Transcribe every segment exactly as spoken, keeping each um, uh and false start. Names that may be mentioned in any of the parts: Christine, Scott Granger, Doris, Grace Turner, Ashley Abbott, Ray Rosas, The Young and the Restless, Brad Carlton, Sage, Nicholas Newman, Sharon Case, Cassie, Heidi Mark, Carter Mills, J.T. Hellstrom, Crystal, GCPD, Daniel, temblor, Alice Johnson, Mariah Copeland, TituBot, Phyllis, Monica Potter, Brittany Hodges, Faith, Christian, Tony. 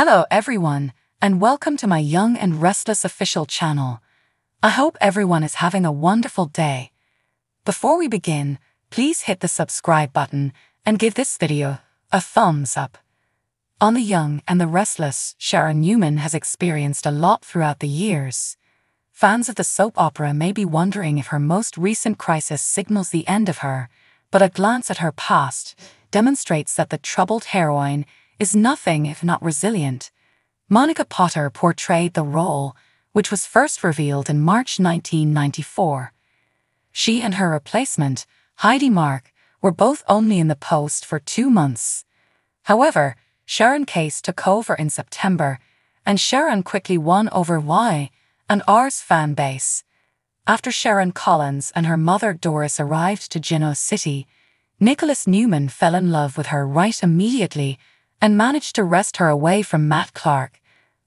Hello everyone, and welcome to my Young and Restless official channel. I hope everyone is having a wonderful day. Before we begin, please hit the subscribe button and give this video a thumbs up. On The Young and the Restless, Sharon Newman has experienced a lot throughout the years. Fans of the soap opera may be wondering if her most recent crisis signals the end of her, but a glance at her past demonstrates that the troubled heroine is nothing if not resilient. Monica Potter portrayed the role, which was first revealed in March nineteen ninety-four. She and her replacement, Heidi Mark, were both only in the post for two months. However, Sharon Case took over in September, and Sharon quickly won over Y and R's fan base. After Sharon Collins and her mother Doris arrived to Genoa City, Nicholas Newman fell in love with her right immediately and managed to wrest her away from Matt Clark.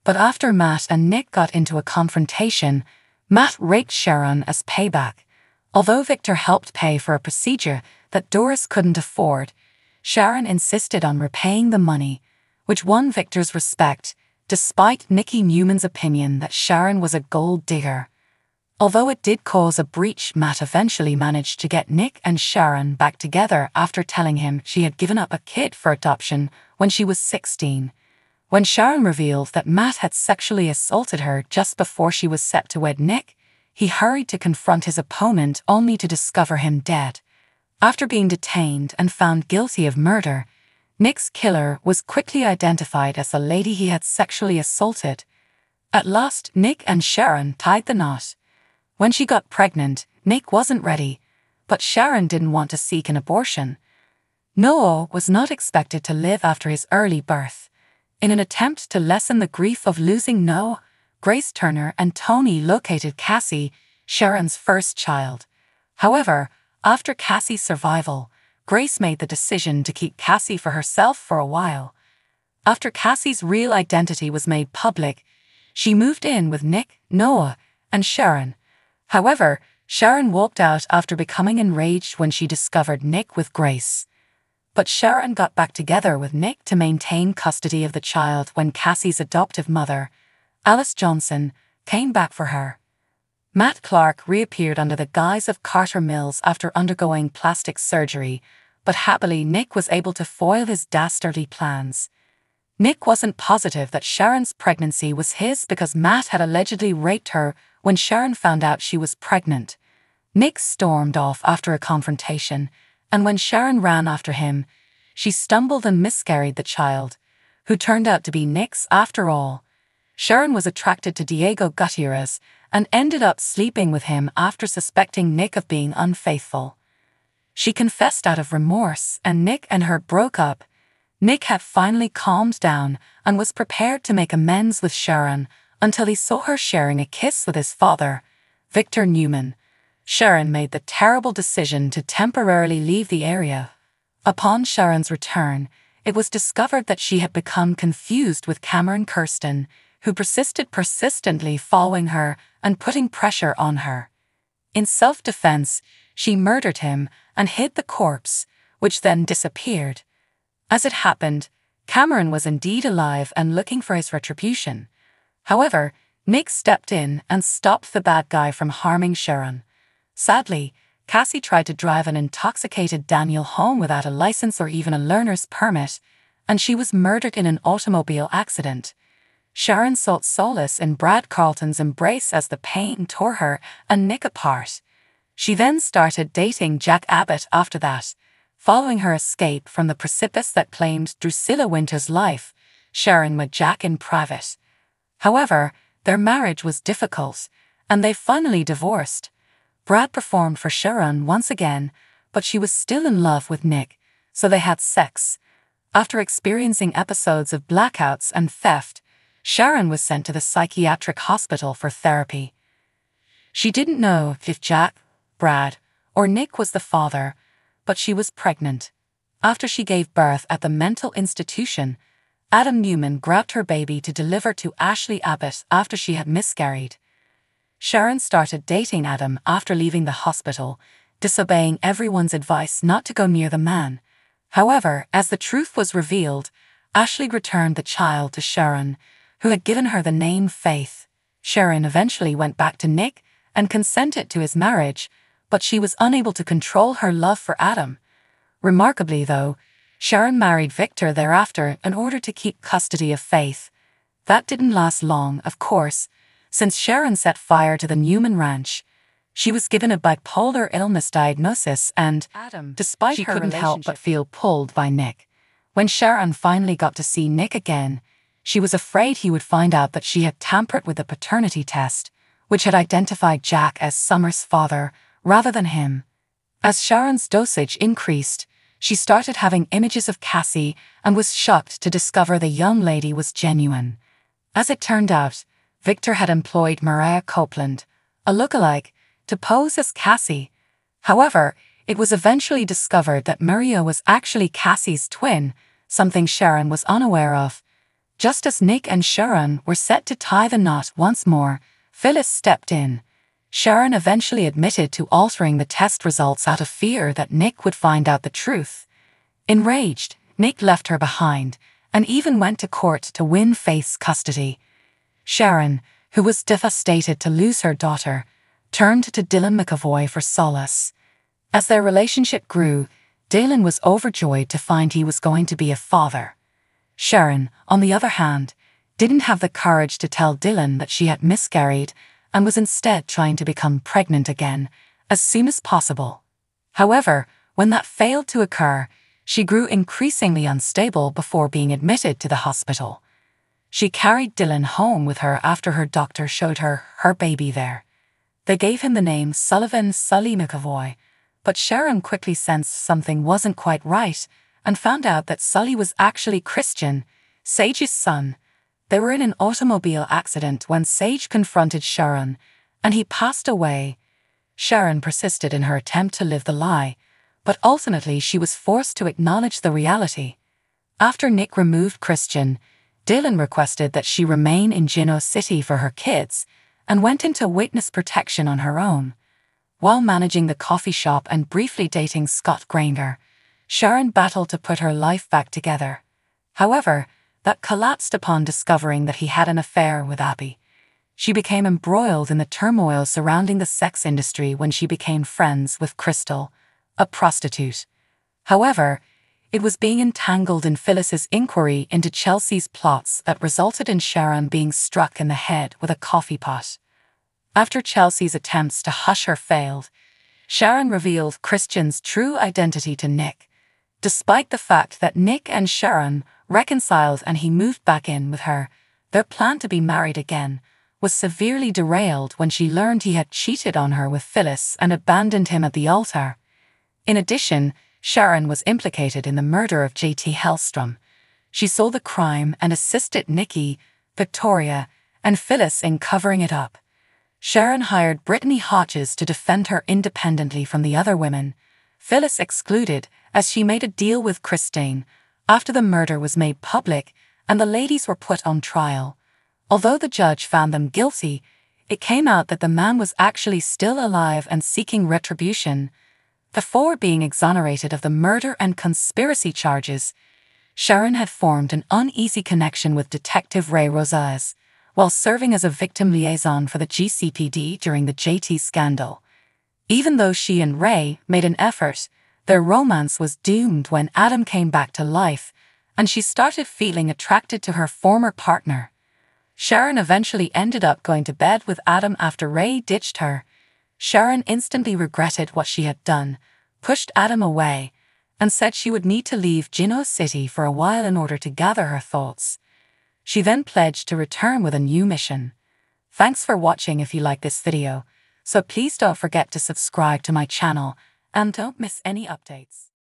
But after Matt and Nick got into a confrontation, Matt raped Sharon as payback. Although Victor helped pay for a procedure that Doris couldn't afford, Sharon insisted on repaying the money, which won Victor's respect, despite Nicky Newman's opinion that Sharon was a gold digger. Although it did cause a breach, Matt eventually managed to get Nick and Sharon back together after telling him she had given up a kid for adoption when she was sixteen. When Sharon revealed that Matt had sexually assaulted her just before she was set to wed Nick, he hurried to confront his opponent only to discover him dead. After being detained and found guilty of murder, Nick's killer was quickly identified as the lady he had sexually assaulted. At last, Nick and Sharon tied the knot. When she got pregnant, Nick wasn't ready, but Sharon didn't want to seek an abortion. Noah was not expected to live after his early birth. In an attempt to lessen the grief of losing Noah, Grace Turner and Tony located Cassie, Sharon's first child. However, after Cassie's survival, Grace made the decision to keep Cassie for herself for a while. After Cassie's real identity was made public, she moved in with Nick, Noah, and Sharon. However, Sharon walked out after becoming enraged when she discovered Nick with Grace. But Sharon got back together with Nick to maintain custody of the child when Cassie's adoptive mother, Alice Johnson, came back for her. Matt Clark reappeared under the guise of Carter Mills after undergoing plastic surgery, but happily Nick was able to foil his dastardly plans. Nick wasn't positive that Sharon's pregnancy was his because Matt had allegedly raped her when Sharon found out she was pregnant. Nick stormed off after a confrontation, and when Sharon ran after him, she stumbled and miscarried the child, who turned out to be Nick's after all. Sharon was attracted to Diego Gutierrez and ended up sleeping with him after suspecting Nick of being unfaithful. She confessed out of remorse, and Nick and her broke up. Nick had finally calmed down and was prepared to make amends with Sharon, until he saw her sharing a kiss with his father, Victor Newman. Sharon made the terrible decision to temporarily leave the area. Upon Sharon's return, it was discovered that she had become confused with Cameron Kirsten, who persisted persistently following her and putting pressure on her. In self-defense, she murdered him and hid the corpse, which then disappeared. As it happened, Cameron was indeed alive and looking for his retribution. However, Nick stepped in and stopped the bad guy from harming Sharon. Sadly, Cassie tried to drive an intoxicated Daniel home without a license or even a learner's permit, and she was murdered in an automobile accident. Sharon sought solace in Brad Carlton's embrace as the pain tore her and Nick apart. She then started dating Jack Abbott after that. Following her escape from the precipice that claimed Drusilla Winter's life, Sharon met Jack in private. However, their marriage was difficult, and they finally divorced. Brad performed for Sharon once again, but she was still in love with Nick, so they had sex. After experiencing episodes of blackouts and theft, Sharon was sent to the psychiatric hospital for therapy. She didn't know if Jack, Brad, or Nick was the father, but she was pregnant. After she gave birth at the mental institution, Adam Newman grabbed her baby to deliver to Ashley Abbott after she had miscarried. Sharon started dating Adam after leaving the hospital, disobeying everyone's advice not to go near the man. However, as the truth was revealed, Ashley returned the child to Sharon, who had given her the name Faith. Sharon eventually went back to Nick and consented to his marriage, but she was unable to control her love for Adam. Remarkably, though, Sharon married Victor thereafter in order to keep custody of Faith. That didn't last long, of course, since Sharon set fire to the Newman Ranch. She was given a bipolar illness diagnosis and, Adam, despite she her couldn't help but feel pulled by Nick. When Sharon finally got to see Nick again, she was afraid he would find out that she had tampered with the paternity test, which had identified Jack as Summer's father, rather than him. As Sharon's dosage increased, she started having images of Cassie and was shocked to discover the young lady was genuine. As it turned out, Victor had employed Mariah Copeland, a lookalike, to pose as Cassie. However, it was eventually discovered that Maria was actually Cassie's twin, something Sharon was unaware of. Just as Nick and Sharon were set to tie the knot once more, Phyllis stepped in. Sharon eventually admitted to altering the test results out of fear that Nick would find out the truth. Enraged, Nick left her behind, and even went to court to win Faith's custody. Sharon, who was devastated to lose her daughter, turned to Dylan McAvoy for solace. As their relationship grew, Dylan was overjoyed to find he was going to be a father. Sharon, on the other hand, didn't have the courage to tell Dylan that she had miscarried and was instead trying to become pregnant again as soon as possible. However, when that failed to occur, she grew increasingly unstable before being admitted to the hospital. She carried Dylan home with her after her doctor showed her her baby there. They gave him the name Sullivan Sully McAvoy, but Sharon quickly sensed something wasn't quite right and found out that Sully was actually Christian, Sage's son. They were in an automobile accident when Sage confronted Sharon, and he passed away. Sharon persisted in her attempt to live the lie, but ultimately she was forced to acknowledge the reality. After Nick removed Christian, Dylan requested that she remain in Genoa City for her kids and went into witness protection on her own. While managing the coffee shop and briefly dating Scott Granger, Sharon battled to put her life back together. However, that collapsed upon discovering that he had an affair with Abby. She became embroiled in the turmoil surrounding the sex industry when she became friends with Crystal, a prostitute. However, it was being entangled in Phyllis's inquiry into Chelsea's plots that resulted in Sharon being struck in the head with a coffee pot. After Chelsea's attempts to hush her failed, Sharon revealed Christian's true identity to Nick, despite the fact that Nick and Sharon reconciled and he moved back in with her. Their plan to be married again was severely derailed when she learned he had cheated on her with Phyllis and abandoned him at the altar. In addition, Sharon was implicated in the murder of J T Hellstrom. She saw the crime and assisted Nikki, Victoria, and Phyllis in covering it up. Sharon hired Brittany Hodges to defend her independently from the other women, Phyllis excluded, as she made a deal with Christine after the murder was made public and the ladies were put on trial. Although the judge found them guilty, it came out that the man was actually still alive and seeking retribution. Before being exonerated of the murder and conspiracy charges, Sharon had formed an uneasy connection with Detective Ray Rosas while serving as a victim liaison for the G C P D during the J T scandal. Even though she and Ray made an effort, their romance was doomed when Adam came back to life, and she started feeling attracted to her former partner. Sharon eventually ended up going to bed with Adam after Ray ditched her. Sharon instantly regretted what she had done, pushed Adam away, and said she would need to leave Genoa City for a while in order to gather her thoughts. She then pledged to return with a new mission. Thanks for watching. If you like this video, so please don't forget to subscribe to my channel and don't miss any updates.